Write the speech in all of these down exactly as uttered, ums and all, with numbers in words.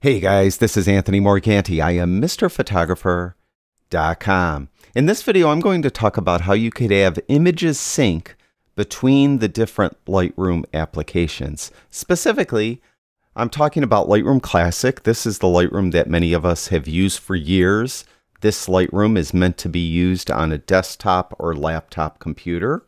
Hey guys, this is Anthony Morganti. I am Mister Photographer dot com. In this video, I'm going to talk about how you could have images sync between the different Lightroom applications. Specifically, I'm talking about Lightroom Classic. This is the Lightroom that many of us have used for years. This Lightroom is meant to be used on a desktop or laptop computer.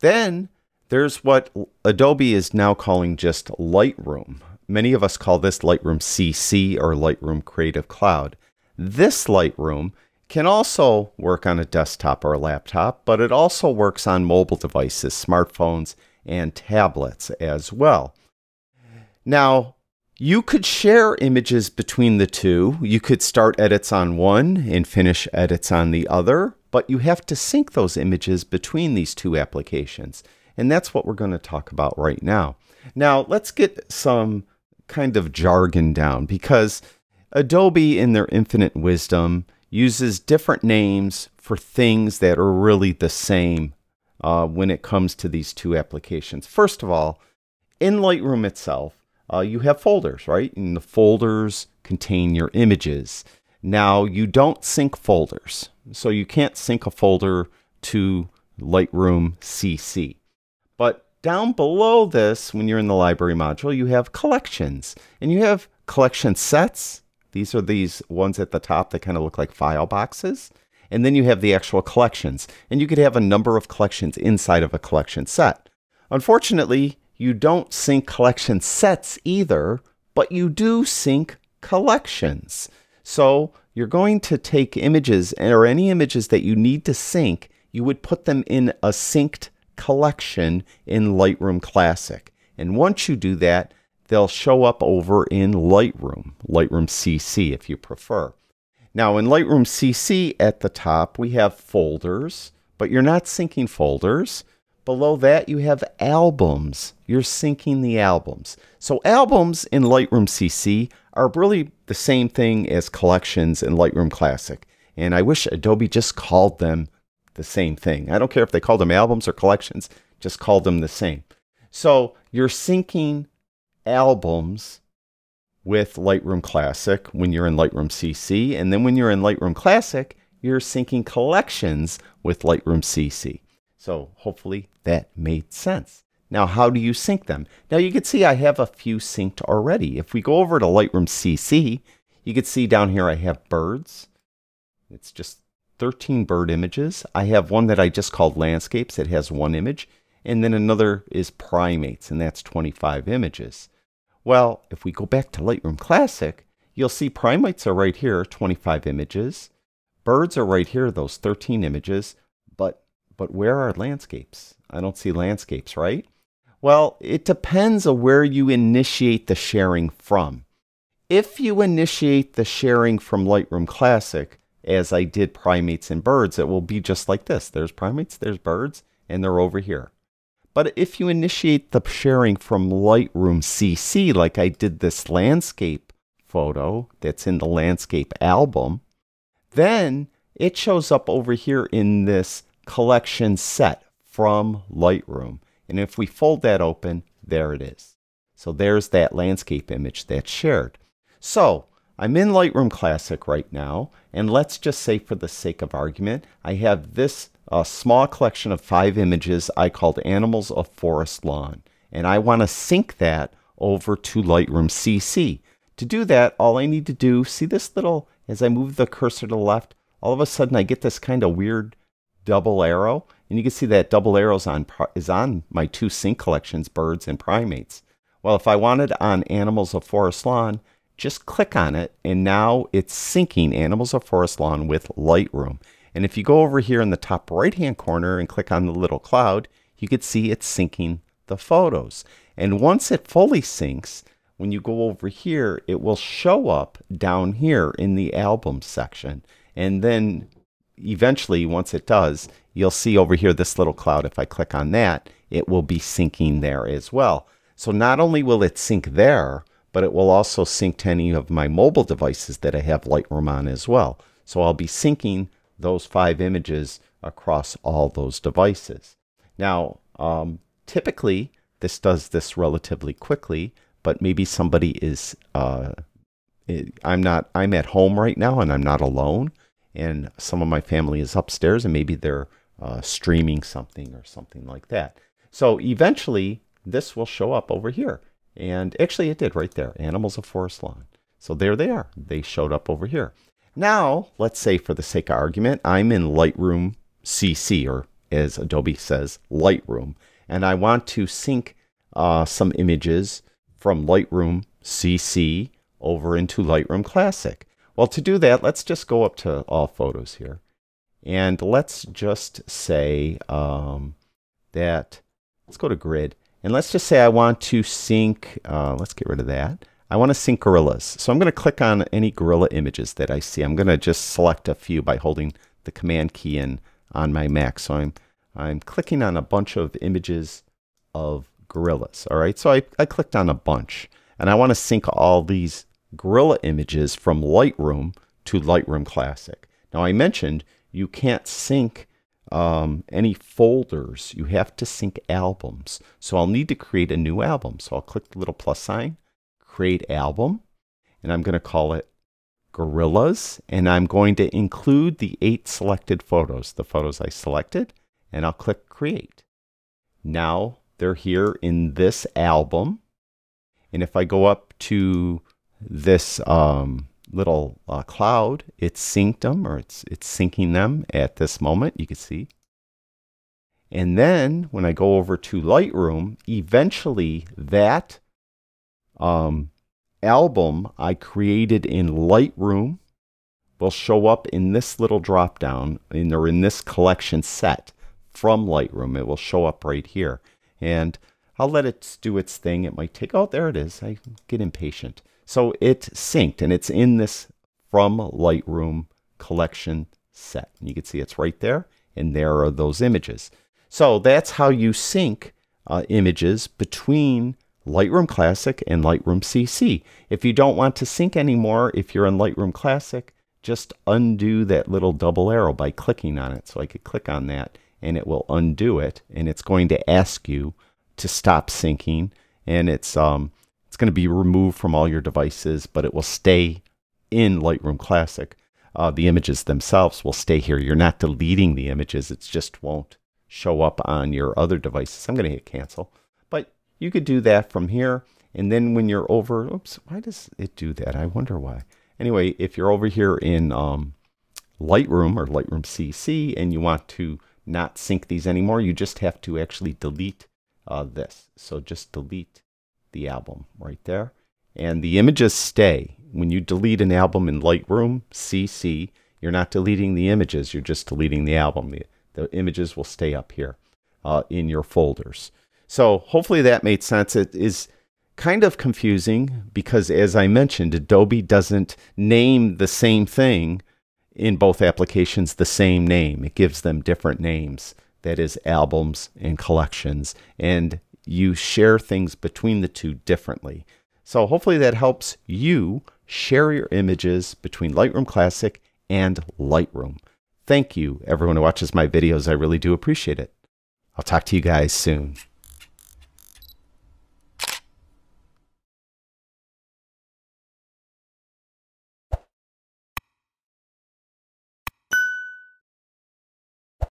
Then there's what Adobe is now calling just Lightroom. Many of us call this Lightroom C C or Lightroom Creative Cloud. This Lightroom can also work on a desktop or a laptop, but it also works on mobile devices, smartphones, and tablets as well. Now, you could share images between the two. You could start edits on one and finish edits on the other, but you have to sync those images between these two applications. And that's what we're going to talk about right now. Now, let's get some kind of jargon down, because Adobe, in their infinite wisdom, uses different names for things that are really the same uh, when it comes to these two applications. First of all, in Lightroom itself, uh, you have folders, right? And the folders contain your images. Now, you don't sync folders, so you can't sync a folder to Lightroom C C. But down below this, when you're in the library module, you have collections, and you have collection sets. These are these ones at the top that kind of look like file boxes. And then you have the actual collections, and you could have a number of collections inside of a collection set. Unfortunately, you don't sync collection sets either, but you do sync collections. So you're going to take images, or any images that you need to sync, you would put them in a synced collection in Lightroom Classic. And once you do that, they'll show up over in Lightroom, Lightroom C C if you prefer. Now in Lightroom C C at the top, we have folders, but you're not syncing folders. Below that, you have albums. You're syncing the albums. So albums in Lightroom C C are really the same thing as collections in Lightroom Classic. And I wish Adobe just called them the same thing. I don't care if they call them albums or collections, just call them the same. So you're syncing albums with Lightroom Classic when you're in Lightroom C C, and then when you're in Lightroom Classic, you're syncing collections with Lightroom C C. So hopefully that made sense. Now, how do you sync them? Now you can see I have a few synced already. If we go over to Lightroom C C, you can see down here I have birds. It's just thirteen bird images. I have one that I just called landscapes. It has one image. And then another is primates, and that's twenty-five images. Well, if we go back to Lightroom Classic, you'll see primates are right here, twenty-five images. Birds are right here, those thirteen images. But, but where are landscapes? I don't see landscapes, right? Well, it depends on where you initiate the sharing from. If you initiate the sharing from Lightroom Classic, as I did primates and birds, it will be just like this. There's primates, there's birds, and they're over here. But if you initiate the sharing from Lightroom C C, like I did this landscape photo that's in the landscape album, then it shows up over here in this collection set from Lightroom. And if we fold that open, there it is. So there's that landscape image that's shared. So I'm in Lightroom Classic right now, and let's just say for the sake of argument, I have this uh, small collection of five images I called Animals of Forest Lawn, and I want to sync that over to Lightroom C C. To do that, all I need to do, see this little, as I move the cursor to the left, all of a sudden I get this kind of weird double arrow, and you can see that double arrow is on, is on my two sync collections, birds and primates. Well, if I wanted on Animals of Forest Lawn, just click on it, and now it's syncing Animals of Forest Lawn with Lightroom. And if you go over here in the top right-hand corner and click on the little cloud, you can see it's syncing the photos. And once it fully syncs, when you go over here, it will show up down here in the album section. And then eventually, once it does, you'll see over here this little cloud. If I click on that, it will be syncing there as well. So not only will it sync there, but it will also sync to any of my mobile devices that I have Lightroom on as well. So I'll be syncing those five images across all those devices. Now, um, typically, this does this relatively quickly, but maybe somebody is uh, it, I'm not, I'm at home right now and I'm not alone, and some of my family is upstairs and maybe they're uh, streaming something or something like that. So eventually this will show up over here. And actually it did right there, Animals of Forest Lawn. So there they are, they showed up over here. Now, let's say for the sake of argument, I'm in Lightroom C C, or as Adobe says, Lightroom. And I want to sync uh, some images from Lightroom C C over into Lightroom Classic. Well, to do that, let's just go up to All Photos here. And let's just say um, that, let's go to Grid. And let's just say I want to sync, uh, let's get rid of that. I want to sync gorillas. So I'm going to click on any gorilla images that I see. I'm going to just select a few by holding the Command key in on my Mac. So I'm, I'm clicking on a bunch of images of gorillas. All right, so I, I clicked on a bunch. And I want to sync all these gorilla images from Lightroom to Lightroom Classic. Now I mentioned you can't sync Um, any folders, you have to sync albums. So I'll need to create a new album. So I'll click the little plus sign, create album, and I'm going to call it Gorillas, and I'm going to include the eight selected photos, the photos I selected, and I'll click create. Now they're here in this album, and if I go up to this um, little uh, cloud, it's synced them, or it's it's syncing them at this moment, you can see. And then when I go over to Lightroom, eventually that um, album I created in Lightroom will show up in this little drop down, in, or in this collection set from Lightroom. It will show up right here. And I'll let it do its thing. It might take, oh, there it is. I get impatient. So it synced, and it's in this From Lightroom collection set. And you can see it's right there, and there are those images. So that's how you sync uh, images between Lightroom Classic and Lightroom C C. If you don't want to sync anymore, if you're in Lightroom Classic, just undo that little double arrow by clicking on it. So I could click on that, and it will undo it, and it's going to ask you to stop syncing, and it's... um. It's going to be removed from all your devices, but it will stay in Lightroom Classic. Uh, the images themselves will stay here. You're not deleting the images. It just won't show up on your other devices. I'm going to hit cancel. But you could do that from here. And then when you're over, oops, why does it do that? I wonder why. Anyway, if you're over here in um, Lightroom or Lightroom C C and you want to not sync these anymore, you just have to actually delete uh, this. So just delete the album right there, and the images stay. When you delete an album in Lightroom C C, you're not deleting the images, you're just deleting the album. The, the images will stay up here uh, in your folders. So hopefully that made sense. It is kind of confusing because, as I mentioned, Adobe doesn't name the same thing in both applications the same name. It gives them different names, that is albums and collections, and you share things between the two differently. So hopefully that helps you share your images between Lightroom Classic and Lightroom. Thank you, everyone who watches my videos. I really do appreciate it. I'll talk to you guys soon.